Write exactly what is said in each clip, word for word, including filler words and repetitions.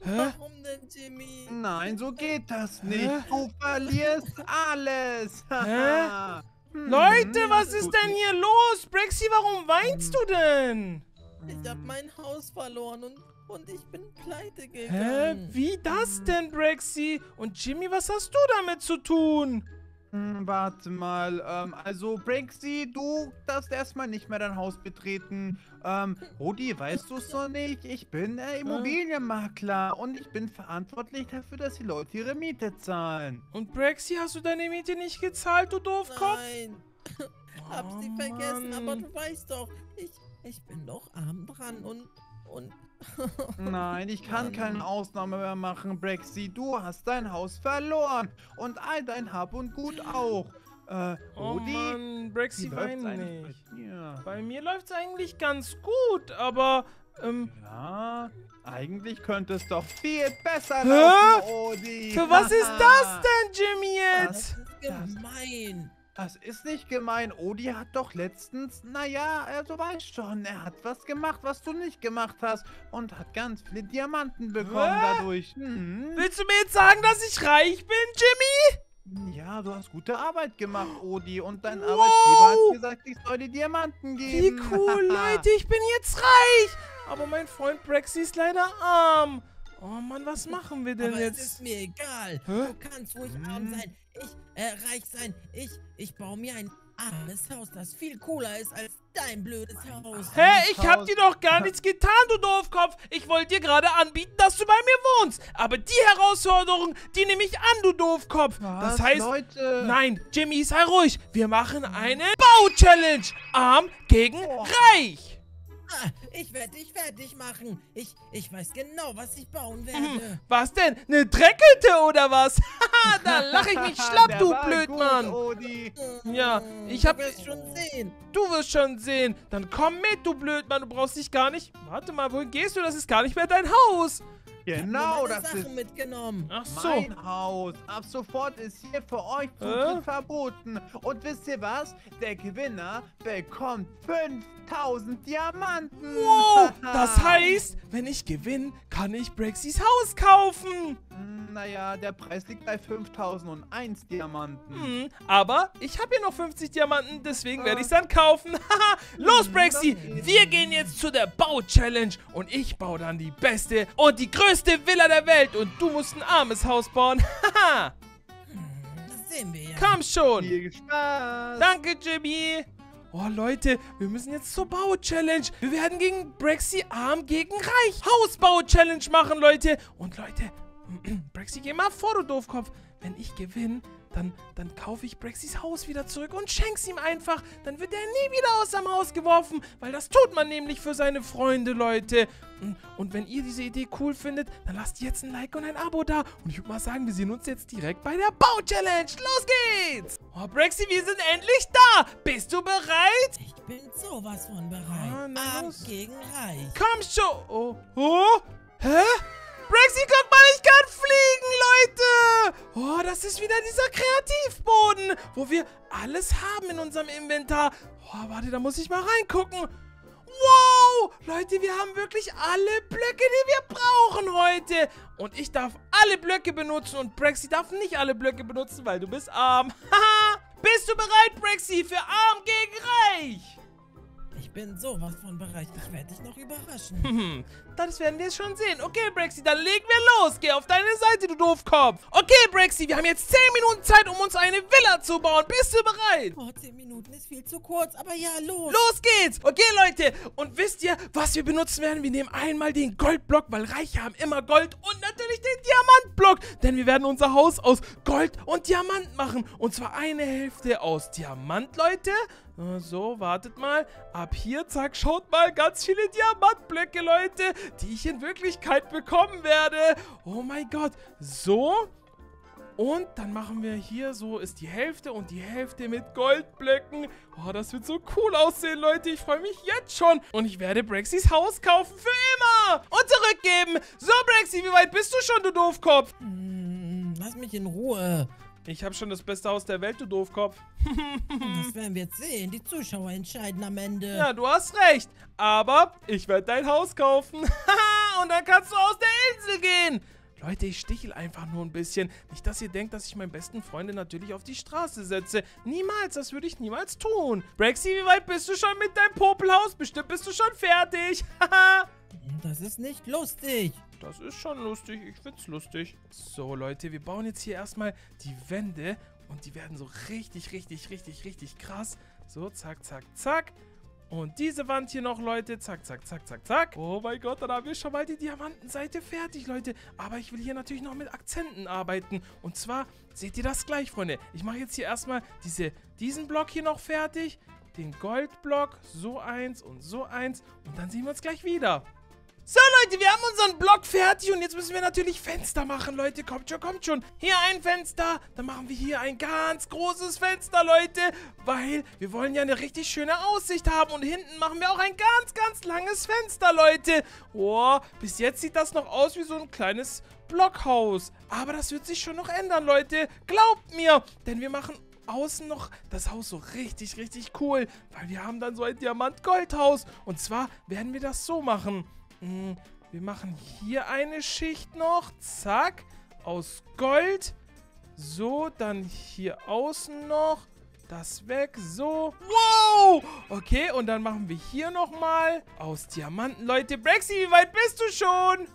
Warum denn, Jimmy? Nein, so geht das nicht. Hä? Du verlierst alles. Hä? Leute, was ist denn hier los? Braxi, warum weinst du denn? Ich hab mein Haus verloren und, und ich bin pleite gegangen. Hä? Wie das denn, Braxi? Und Jimmy, was hast du damit zu tun? Hm, warte mal, ähm, also Braxi, du darfst erstmal nicht mehr dein Haus betreten. Ähm, Odi, weißt du es noch nicht? Ich bin äh, Immobilienmakler und ich bin verantwortlich dafür, dass die Leute ihre Miete zahlen. Und Braxi, hast du deine Miete nicht gezahlt, du Doofkopf? Nein, hab sie oh, vergessen, Mann. Aber du weißt doch, ich, ich bin doch arm dran und... und Nein, ich kann keine Ausnahme mehr machen, Braxi. Du hast dein Haus verloren. Und all dein Hab und Gut auch. Äh, oh Odi, Mann, Braxi weint nicht. Bei, bei mir läuft's eigentlich ganz gut, aber... Ähm, ja, eigentlich könnte es doch viel besser laufen, Odi. Für was ist das denn, Jimmy, jetzt? Das ist gemein. Das ist nicht gemein. Odi hat doch letztens, naja, also weißt schon, er hat was gemacht, was du nicht gemacht hast. Und hat ganz viele Diamanten bekommen Hä? dadurch. Hm. Willst du mir jetzt sagen, dass ich reich bin, Jimmy? Ja, du hast gute Arbeit gemacht, Odi. Und dein wow. Arbeitgeber hat gesagt, ich soll dir Diamanten geben. Wie cool, Leute, ich bin jetzt reich. Aber mein Freund Braxi ist leider arm. Oh Mann, was machen wir denn Aber jetzt? Es ist mir egal. Hä? Du kannst ruhig hm. arm sein. Ich, äh, reich sein. Ich, ich baue mir ein armes Haus, das viel cooler ist als dein blödes Haus. Hä, ich hab dir doch gar nichts getan, du Doofkopf. Ich wollte dir gerade anbieten, dass du bei mir wohnst. Aber die Herausforderung, die nehme ich an, du Doofkopf. Was? Das heißt, Leute. Nein, Jimmy, sei ruhig. Wir machen eine Bau-Challenge. Arm gegen oh. reich. Ah, ich werde dich fertig machen. Ich, ich weiß genau, was ich bauen werde. Hm, was denn? Eine Dreckelte oder was? Da lache ich mich schlapp, du Blödmann. Odi. Ja, ich hab... Du wirst schon sehen. Du wirst schon sehen. Dann komm mit, du Blödmann. Du brauchst dich gar nicht... Warte mal, wohin gehst du? Das ist gar nicht mehr dein Haus. Genau, das Sachen ist mitgenommen. Ach so. Mein Haus. Ab sofort ist hier für euch Zutritt äh? verboten. Und wisst ihr was? Der Gewinner bekommt fünftausend Diamanten. Wow, das heißt, wenn ich gewinne, kann ich Braxis Haus kaufen. Naja, der Preis liegt bei fünftausend und eins Diamanten. Hm, aber ich habe hier noch fünfzig Diamanten, deswegen werde ich es dann kaufen. Los, Braxi, wir gehen jetzt zu der Bau-Challenge und ich baue dann die beste und die größte Villa der Welt und du musst ein armes Haus bauen. Haha. Das sehen wir ja. Komm schon. Viel Spaß. Danke, Jimmy. Oh, Leute, wir müssen jetzt zur Bau-Challenge. Wir werden gegen Braxi arm gegen reich Hausbau-Challenge machen, Leute. Und Leute... Braxi, geh mal vor, du Doofkopf. Wenn ich gewinne, dann, dann kaufe ich Braxis Haus wieder zurück und schenk's ihm einfach. Dann wird er nie wieder aus seinem Haus geworfen, weil das tut man nämlich für seine Freunde, Leute. Und wenn ihr diese Idee cool findet, dann lasst jetzt ein Like und ein Abo da. Und ich würde mal sagen, wir sehen uns jetzt direkt bei der Bau-Challenge. Los geht's! Oh, Braxi, wir sind endlich da. Bist du bereit? Ich bin sowas von bereit. Ah, Arm gegen reich. Komm schon. Oh, oh. Hä? Braxi, guck mal, ich kann fliegen, Leute! Oh, das ist wieder dieser Kreativboden, wo wir alles haben in unserem Inventar. Oh, warte, da muss ich mal reingucken. Wow, Leute, wir haben wirklich alle Blöcke, die wir brauchen heute. Und ich darf alle Blöcke benutzen und Braxi darf nicht alle Blöcke benutzen, weil du bist arm. Haha, bist du bereit, Braxi, für arm gegen reich? Ich bin sowas von bereit. Ich werde dich noch überraschen. Das werden wir schon sehen. Okay, Braxi, dann legen wir los. Geh auf deine Seite, du Doofkopf. Okay, Braxi, wir haben jetzt zehn Minuten Zeit, um uns eine Villa zu bauen. Bist du bereit? Oh, zehn Minuten ist viel zu kurz, aber ja, los. Los geht's. Okay, Leute. Und wisst ihr, was wir benutzen werden? Wir nehmen einmal den Goldblock, weil Reiche haben immer Gold. Und natürlich den Diamantblock. Denn wir werden unser Haus aus Gold und Diamant machen. Und zwar eine Hälfte aus Diamant, Leute. So, wartet mal. Ab hier, zack, schaut mal, ganz viele Diamantblöcke, Leute, die ich in Wirklichkeit bekommen werde. Oh mein Gott. So. Und dann machen wir hier, so ist die Hälfte und die Hälfte mit Goldblöcken. Oh, das wird so cool aussehen, Leute. Ich freue mich jetzt schon. Und ich werde Braxis Haus kaufen für immer. Und zurückgeben. So, Braxi, wie weit bist du schon, du Doofkopf? Hm, lass mich in Ruhe. Ich habe schon das beste Haus der Welt, du Doofkopf. Das werden wir jetzt sehen. Die Zuschauer entscheiden am Ende. Ja, du hast recht. Aber ich werde dein Haus kaufen. und dann kannst du aus der Insel gehen. Leute, ich stichel einfach nur ein bisschen. Nicht, dass ihr denkt, dass ich meinen besten Freunde natürlich auf die Straße setze. Niemals, das würde ich niemals tun. Braxi, wie weit bist du schon mit deinem Popelhaus? Bestimmt bist du schon fertig. Haha. Das ist nicht lustig. Das ist schon lustig. Ich find's lustig. So, Leute, wir bauen jetzt hier erstmal die Wände. Und die werden so richtig, richtig, richtig, richtig krass. So, zack, zack, zack. Und diese Wand hier noch, Leute. Zack, zack, zack, zack, zack. Oh mein Gott, dann haben wir schon mal die Diamantenseite fertig, Leute. Aber ich will hier natürlich noch mit Akzenten arbeiten. Und zwar, seht ihr das gleich, Freunde. Ich mache jetzt hier erstmal diese, diesen Block hier noch fertig. Den Goldblock. So eins und so eins. Und dann sehen wir uns gleich wieder. So, Leute, wir haben unseren Block fertig und jetzt müssen wir natürlich Fenster machen, Leute. Kommt schon, kommt schon. Hier ein Fenster, dann machen wir hier ein ganz großes Fenster, Leute, weil wir wollen ja eine richtig schöne Aussicht haben. Und hinten machen wir auch ein ganz, ganz langes Fenster, Leute. Oh, bis jetzt sieht das noch aus wie so ein kleines Blockhaus. Aber das wird sich schon noch ändern, Leute. Glaubt mir, denn wir machen außen noch das Haus so richtig, richtig cool, weil wir haben dann so ein Diamant-Goldhaus. Und zwar werden wir das so machen. Wir machen hier eine Schicht noch. Zack. Aus Gold. So, dann hier außen noch. Das weg. So. Wow. Okay, und dann machen wir hier nochmal aus Diamanten, Leute. Braxi, wie weit bist du schon?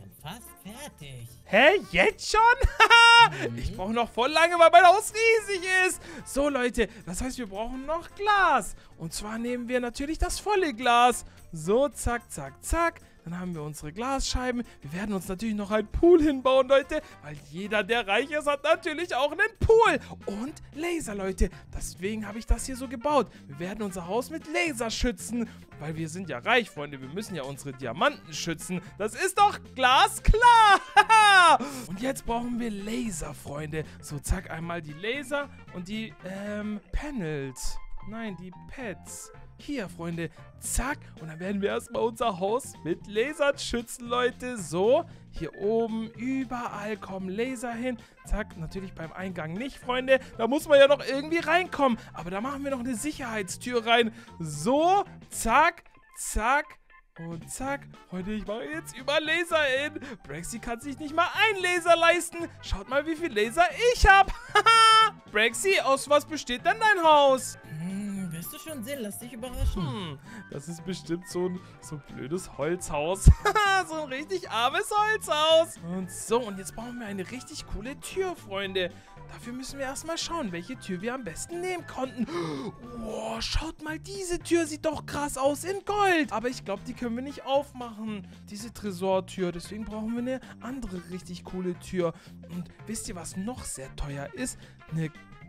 Bin fast fertig. Hä? Jetzt schon? mhm. Ich brauche noch voll lange, weil mein Haus riesig ist. So, Leute. Das heißt, wir brauchen noch Glas. Und zwar nehmen wir natürlich das volle Glas. So, zack, zack, zack. Dann haben wir unsere Glasscheiben. Wir werden uns natürlich noch einen Pool hinbauen, Leute. Weil jeder, der reich ist, hat natürlich auch einen Pool. Und Laser, Leute. Deswegen habe ich das hier so gebaut. Wir werden unser Haus mit Laser schützen. Weil wir sind ja reich, Freunde. Wir müssen ja unsere Diamanten schützen. Das ist doch glasklar. Und jetzt brauchen wir Laser, Freunde. So, zack, einmal die Laser und die, ähm, Panels. Nein, die Pads. Hier, Freunde. Zack. Und dann werden wir erstmal unser Haus mit Lasern schützen, Leute. So. Hier oben. Überall kommen Laser hin. Zack. Natürlich beim Eingang nicht, Freunde. Da muss man ja noch irgendwie reinkommen. Aber da machen wir noch eine Sicherheitstür rein. So. Zack. Zack. Und zack. Freunde, ich mache jetzt über Laser hin. Braxi kann sich nicht mal ein Laser leisten. Schaut mal, wie viel Laser ich habe. Haha. Braxi, aus was besteht denn dein Haus? Wirst du schon sehen, lass dich überraschen. Hm, das ist bestimmt so ein, so ein blödes Holzhaus. so ein richtig armes Holzhaus. Und so, und jetzt brauchen wir eine richtig coole Tür, Freunde. Dafür müssen wir erstmal schauen, welche Tür wir am besten nehmen konnten. Wow, schaut mal, diese Tür sieht doch krass aus in Gold. Aber ich glaube, die können wir nicht aufmachen, diese Tresortür. Deswegen brauchen wir eine andere richtig coole Tür. Und wisst ihr, was noch sehr teuer ist? Eine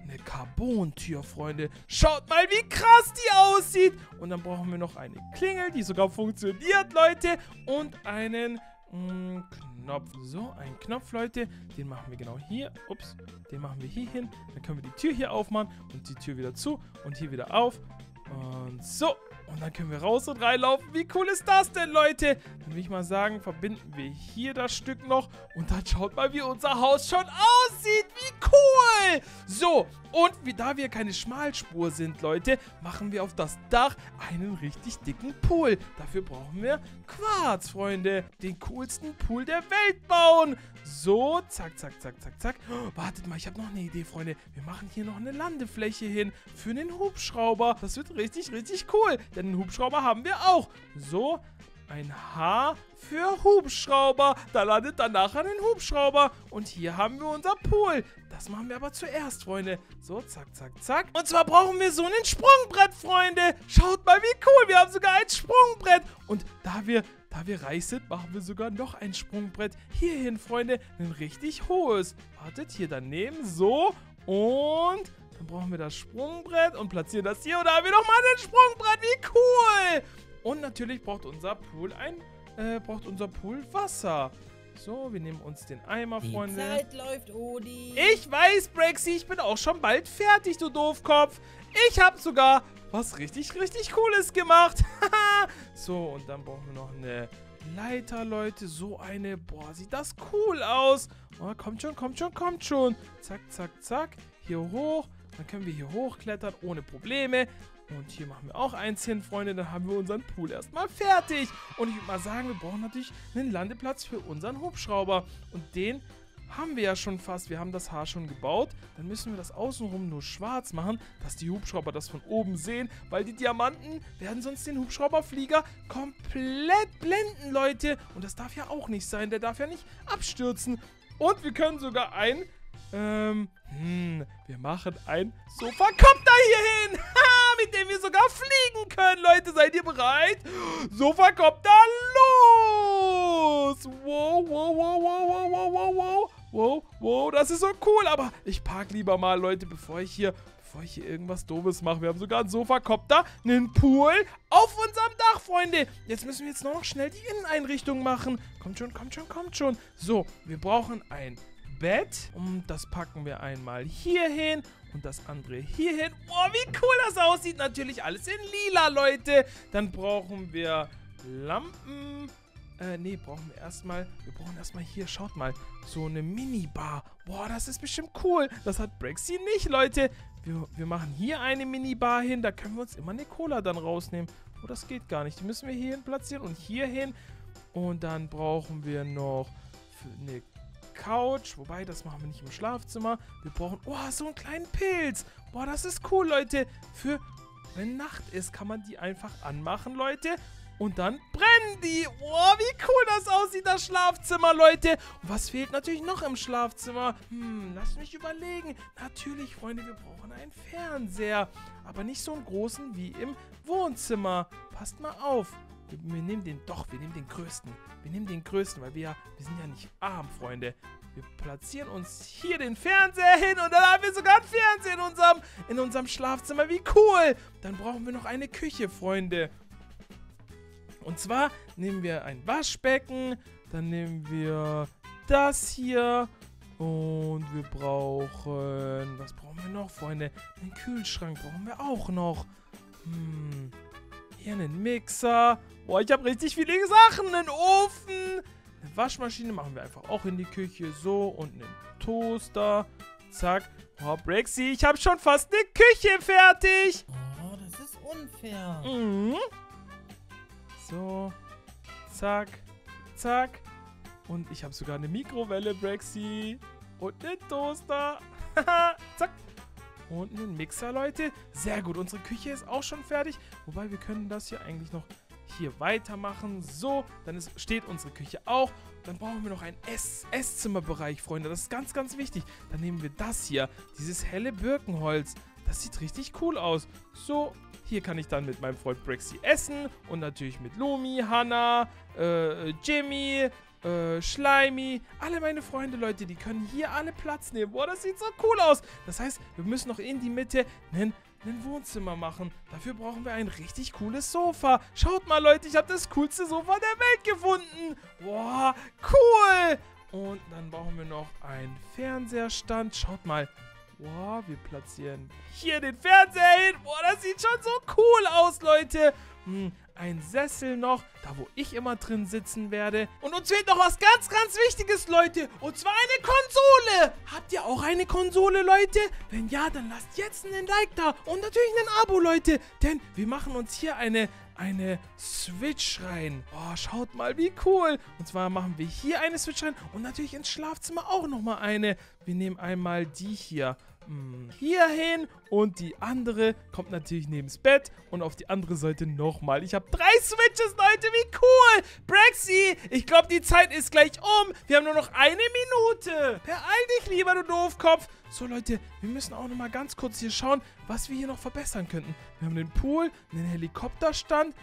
Eine Carbontür, Freunde. Schaut mal, wie krass die aussieht. Und dann brauchen wir noch eine Klingel, die sogar funktioniert, Leute. Und einen mh, Knopf. So, einen Knopf, Leute. Den machen wir genau hier. Ups, den machen wir hier hin. Dann können wir die Tür hier aufmachen und die Tür wieder zu und hier wieder auf. Und so. Und dann können wir raus und reinlaufen. Wie cool ist das denn, Leute? Dann will ich mal sagen, verbinden wir hier das Stück noch. Und dann schaut mal, wie unser Haus schon aussieht. Wie cool! So, und wie, da wir keine Schmalspur sind, Leute, machen wir auf das Dach einen richtig dicken Pool. Dafür brauchen wir Quarz, Freunde. Den coolsten Pool der Welt bauen. So, zack, zack, zack, zack, zack. Oh, wartet mal, ich habe noch eine Idee, Freunde. Wir machen hier noch eine Landefläche hin für einen Hubschrauber. Das wird richtig, richtig cool. Denn einen Hubschrauber haben wir auch. So, ein H für Hubschrauber. Da landet dann nachher ein Hubschrauber. Und hier haben wir unser Pool. Das machen wir aber zuerst, Freunde. So, zack, zack, zack. Und zwar brauchen wir so ein Sprungbrett, Freunde. Schaut mal, wie cool. Wir haben sogar ein Sprungbrett. Und da wir... Da wir reich sind, machen wir sogar noch ein Sprungbrett hierhin, Freunde. Ein richtig hohes. Wartet, hier daneben. So. Und dann brauchen wir das Sprungbrett und platzieren das hier. Und da haben wir nochmal ein Sprungbrett. Wie cool. Und natürlich braucht unser Pool ein, äh, braucht unser Pool Wasser. So, wir nehmen uns den Eimer, Freunde. Die Zeit läuft, Odi. Ich weiß, Braxi, ich bin auch schon bald fertig, du Doofkopf. Ich habe sogar was richtig, richtig Cooles gemacht. So, und dann brauchen wir noch eine Leiter, Leute. So eine. Boah, sieht das cool aus. Oh, kommt schon, kommt schon, kommt schon. Zack, zack, zack. Hier hoch. Dann können wir hier hochklettern ohne Probleme. Und hier machen wir auch eins hin, Freunde. Dann haben wir unseren Pool erstmal fertig. Und ich würde mal sagen, wir brauchen natürlich einen Landeplatz für unseren Hubschrauber. Und den haben wir ja schon fast. Wir haben das Haar schon gebaut. Dann müssen wir das außenrum nur schwarz machen, dass die Hubschrauber das von oben sehen. Weil die Diamanten werden sonst den Hubschrauberflieger komplett blenden, Leute. Und das darf ja auch nicht sein. Der darf ja nicht abstürzen. Und wir können sogar ein... Ähm... Hm... Wir machen ein Sofakopter hier hin. Ha! Mit dem wir sogar fliegen können, Leute. Seid ihr bereit? Sofakopter los! Wow, wow, wow, wow, wow, wow, wow. Wow, wow, das ist so cool. Aber ich park lieber mal, Leute, bevor ich hier... Bevor ich hier irgendwas Doofes mache. Wir haben sogar einen Sofakopter, einen Pool auf unserem Dach, Freunde. Jetzt müssen wir jetzt noch schnell die Inneneinrichtung machen. Kommt schon, kommt schon, kommt schon. So, wir brauchen ein Bett. Und das packen wir einmal hier hin. Und das andere hier hin. Boah, wie cool das aussieht. Natürlich alles in lila, Leute. Dann brauchen wir Lampen. Äh, nee, brauchen wir erstmal, wir brauchen erstmal hier, schaut mal, so eine Minibar. Boah, das ist bestimmt cool. Das hat Braxi nicht, Leute. Wir, wir machen hier eine Minibar hin, da können wir uns immer eine Cola dann rausnehmen. Oh, das geht gar nicht. Die müssen wir hierhin platzieren und hierhin. Und dann brauchen wir noch eine Couch, wobei, das machen wir nicht im Schlafzimmer. Wir brauchen, oh, so einen kleinen Pilz. Boah, das ist cool, Leute. Für, wenn Nacht ist, kann man die einfach anmachen, Leute. Und dann brennen die. Oh, wie cool das aussieht, das Schlafzimmer, Leute. Und was fehlt natürlich noch im Schlafzimmer? Hm, lasst mich überlegen. Natürlich, Freunde, wir brauchen einen Fernseher. Aber nicht so einen großen wie im Wohnzimmer. Passt mal auf. Wir, wir nehmen den, doch, wir nehmen den größten. Wir nehmen den größten, weil wir ja, wir sind ja nicht arm, Freunde. Wir platzieren uns hier den Fernseher hin und dann haben wir sogar einen Fernseher in unserem, in unserem Schlafzimmer. Wie cool. Dann brauchen wir noch eine Küche, Freunde. Und zwar nehmen wir ein Waschbecken, dann nehmen wir das hier und wir brauchen, was brauchen wir noch, Freunde? Einen Kühlschrank brauchen wir auch noch. Hm, hier einen Mixer. Boah, ich habe richtig viele Sachen. Einen Ofen, eine Waschmaschine machen wir einfach auch in die Küche, so, und einen Toaster. Zack. Oh, Braxi, ich habe schon fast eine Küche fertig. Oh, das ist unfair. Mhm. So, zack, zack. Und ich habe sogar eine Mikrowelle, Braxi. Und einen Toaster. Zack. Und einen Mixer, Leute. Sehr gut, unsere Küche ist auch schon fertig. Wobei, wir können das hier eigentlich noch hier weitermachen. So, dann ist, steht unsere Küche auch. Dann brauchen wir noch einen Ess Esszimmerbereich, Freunde. Das ist ganz, ganz wichtig. Dann nehmen wir das hier, dieses helle Birkenholz. Das sieht richtig cool aus. So, hier kann ich dann mit meinem Freund Braxi essen. Und natürlich mit Lumi, Hannah, äh, Jimmy, äh, Schleimi. Alle meine Freunde, Leute, die können hier alle Platz nehmen. Boah, das sieht so cool aus. Das heißt, wir müssen noch in die Mitte einen, einen Wohnzimmer machen. Dafür brauchen wir ein richtig cooles Sofa. Schaut mal, Leute, ich habe das coolste Sofa der Welt gefunden. Boah, cool. Und dann brauchen wir noch einen Fernseherstand. Schaut mal. Wow, wir platzieren hier den Fernseher hin. Boah, das sieht schon so cool aus, Leute. Hm, ein Sessel noch, da wo ich immer drin sitzen werde. Und uns fehlt noch was ganz, ganz Wichtiges, Leute. Und zwar eine Konsole. Habt ihr auch eine Konsole, Leute? Wenn ja, dann lasst jetzt einen Like da. Und natürlich ein Abo, Leute. Denn wir machen uns hier eine... eine Switch rein. Oh, schaut mal, wie cool. Und zwar machen wir hier eine Switch rein und natürlich ins Schlafzimmer auch nochmal eine. Wir nehmen einmal die hier hm, hier hin und die andere kommt natürlich neben das Bett und auf die andere Seite nochmal. Ich habe drei Switches, Leute, wie cool. Braxi, ich glaube, die Zeit ist gleich um. Wir haben nur noch eine Minute. Beeil dich lieber, du Doofkopf. So, Leute, wir müssen auch nochmal ganz kurz hier schauen, was wir hier noch verbessern könnten. Wir haben den Pool, einen Helikopterstand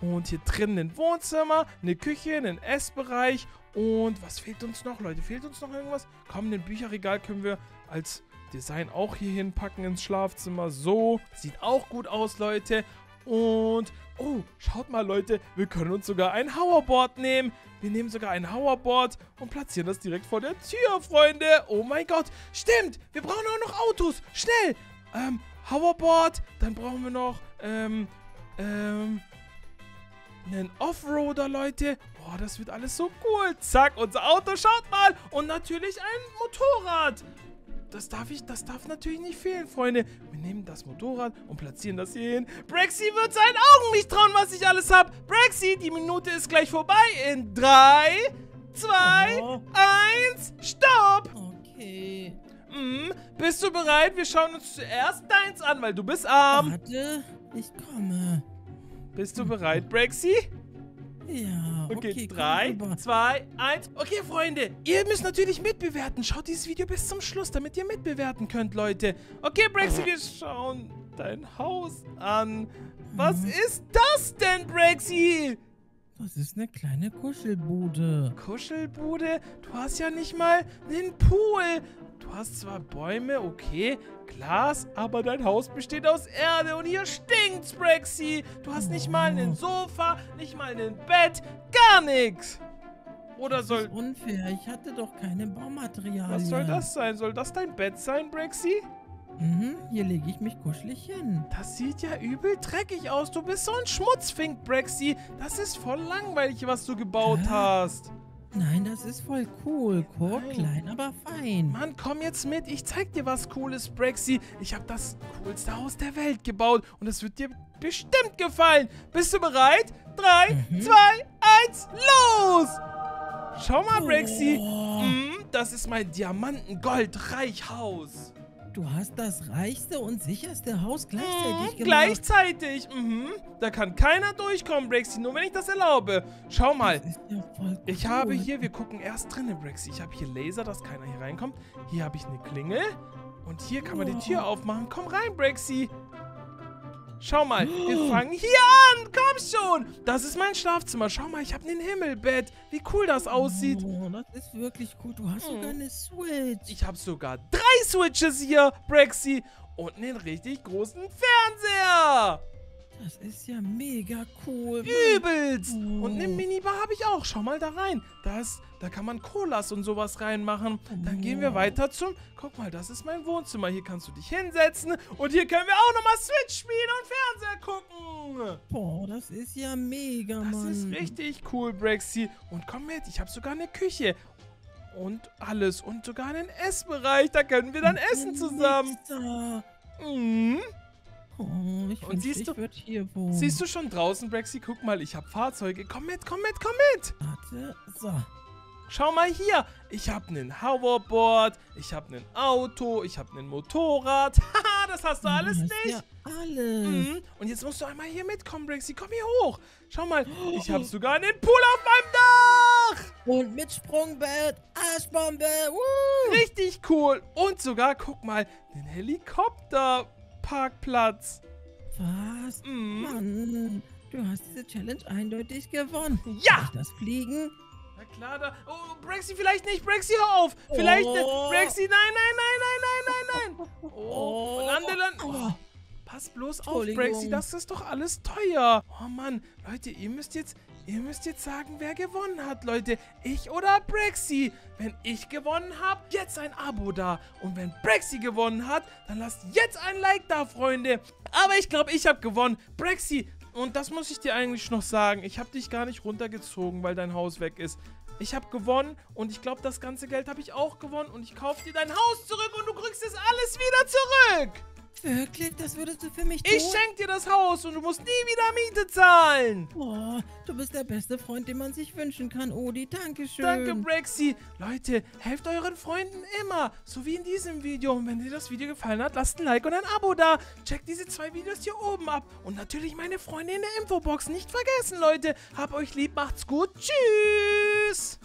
und hier drin ein Wohnzimmer, eine Küche, einen Essbereich. Und was fehlt uns noch, Leute? Fehlt uns noch irgendwas? Komm, ein Bücherregal können wir als Design auch hier hinpacken ins Schlafzimmer. So, sieht auch gut aus, Leute. Und, oh, schaut mal, Leute, wir können uns sogar ein Hoverboard nehmen. Wir nehmen sogar ein Hoverboard und platzieren das direkt vor der Tür, Freunde. Oh mein Gott, stimmt, wir brauchen auch noch Autos, schnell. Ähm, Hoverboard, dann brauchen wir noch, ähm, ähm, einen Offroader, Leute. Boah, das wird alles so cool. Zack, unser Auto, schaut mal. Und natürlich ein Motorrad. Das darf ich, das darf natürlich nicht fehlen, Freunde. Wir nehmen das Motorrad und platzieren das hier hin. Braxi wird seinen Augen nicht trauen, was ich alles habe. Braxi, die Minute ist gleich vorbei. In drei, zwei, eins, stopp! Okay. Mhm. Bist du bereit? Wir schauen uns zuerst deins an, weil du bist arm. Warte, ich komme. Bist du bereit, Braxi? Ja, okay. Okay, drei, zwei, eins. Okay, Freunde, ihr müsst natürlich mitbewerten. Schaut dieses Video bis zum Schluss, damit ihr mitbewerten könnt, Leute. Okay, Braxi, wir schauen dein Haus an. Was mhm. ist das denn, Braxi? Das ist eine kleine Kuschelbude. Kuschelbude? Du hast ja nicht mal einen Pool. Du hast zwar Bäume, okay, Glas, aber dein Haus besteht aus Erde und hier stinkt's, Braxi. Du hast nicht mal einen Sofa, nicht mal ein Bett, gar nichts. Oder soll... Das ist unfair, ich hatte doch keine Baumaterialien. Was soll das sein? Soll das dein Bett sein, Braxi? Mhm, hier lege ich mich kuschelig hin. Das sieht ja übel dreckig aus. Du bist so ein Schmutzfink, Braxi. Das ist voll langweilig, was du gebaut äh. hast. Nein, das ist voll cool. Cool, Nein. klein, aber fein. Mann, komm jetzt mit. Ich zeig dir was Cooles, Braxi. Ich habe das coolste Haus der Welt gebaut und es wird dir bestimmt gefallen. Bist du bereit? drei, zwei, eins, los! Schau mal, Braxi. Oh. Mm, das ist mein Diamanten-Gold-Reichhaus. Du hast das reichste und sicherste Haus gleichzeitig gemacht. Gleichzeitig, mhm. Da kann keiner durchkommen, Braxi, nur wenn ich das erlaube. Schau mal. Das ist ja voll cool. Ich habe hier, wir gucken erst drinnen, Braxi. Ich habe hier Laser, dass keiner hier reinkommt. Hier habe ich eine Klingel. Und hier kann man wow. die Tür aufmachen. Komm rein, Braxi. Schau mal, wir fangen hier an. Komm schon. Das ist mein Schlafzimmer. Schau mal, ich habe ein Himmelbett. Wie cool das aussieht. Oh, das ist wirklich cool. Du hast hm. sogar eine Switch. Ich habe sogar drei Switches hier, Braxi. Und einen richtig großen Fernseher. Das ist ja mega cool. Übelst. Oh. Und eine Minibar habe ich auch. Schau mal da rein. Das, da kann man Colas und sowas reinmachen. Dann gehen wir weiter zum... Guck mal, das ist mein Wohnzimmer. Hier kannst du dich hinsetzen. Und hier können wir auch nochmal Switch spielen und Fernseher gucken. Boah, das ist ja mega, Mann. Das ist richtig cool, Braxi. Und komm mit, ich habe sogar eine Küche. Und alles. Und sogar einen Essbereich. Da können wir dann ich essen zusammen. Mhm. Oh, ich und siehst du, hier wohnen. Siehst du schon draußen, Braxi? Guck mal, ich habe Fahrzeuge. Komm mit, komm mit, komm mit. Warte, so. Schau mal hier. Ich habe einen Hoverboard, ich habe ein Auto, ich habe ein Motorrad. Haha, das hast du alles nicht. Ja, alles. Mhm. Und jetzt musst du einmal hier mitkommen, Braxi. Komm hier hoch. Schau mal, ich habe sogar einen Pool auf meinem Dach. Und mit Sprungbett, Arschbombe. Woo. Richtig cool. Und sogar, guck mal, einen Helikopter. Parkplatz. Was? Mm. Mann, du hast diese Challenge eindeutig gewonnen. Ja! Das Fliegen? Na klar, da... Oh, Braxi, vielleicht nicht. Braxi, hör auf. Vielleicht... Oh. Braxi, nein, nein, nein, nein, nein, nein, nein. Oh, lande, lande. Oh. Pass bloß auf, Braxi, das ist doch alles teuer. Oh, Mann. Leute, ihr müsst jetzt... Ihr müsst jetzt sagen, wer gewonnen hat, Leute. Ich oder Braxi. Wenn ich gewonnen habe, jetzt ein Abo da. Und wenn Braxi gewonnen hat, dann lasst jetzt ein Like da, Freunde. Aber ich glaube, ich habe gewonnen. Braxi, und das muss ich dir eigentlich noch sagen. Ich habe dich gar nicht runtergezogen, weil dein Haus weg ist. Ich habe gewonnen und ich glaube, das ganze Geld habe ich auch gewonnen. Und ich kaufe dir dein Haus zurück und du kriegst es alles wieder zurück. Wirklich? Das würdest du für mich tun? Ich schenke dir das Haus und du musst nie wieder Miete zahlen. Boah, du bist der beste Freund, den man sich wünschen kann, Odi. Dankeschön. Danke, Braxi. Leute, helft euren Freunden immer. So wie in diesem Video. Und wenn dir das Video gefallen hat, lasst ein Like und ein Abo da. Checkt diese zwei Videos hier oben ab. Und natürlich meine Freunde in der Infobox. Nicht vergessen, Leute. Hab euch lieb, macht's gut. Tschüss.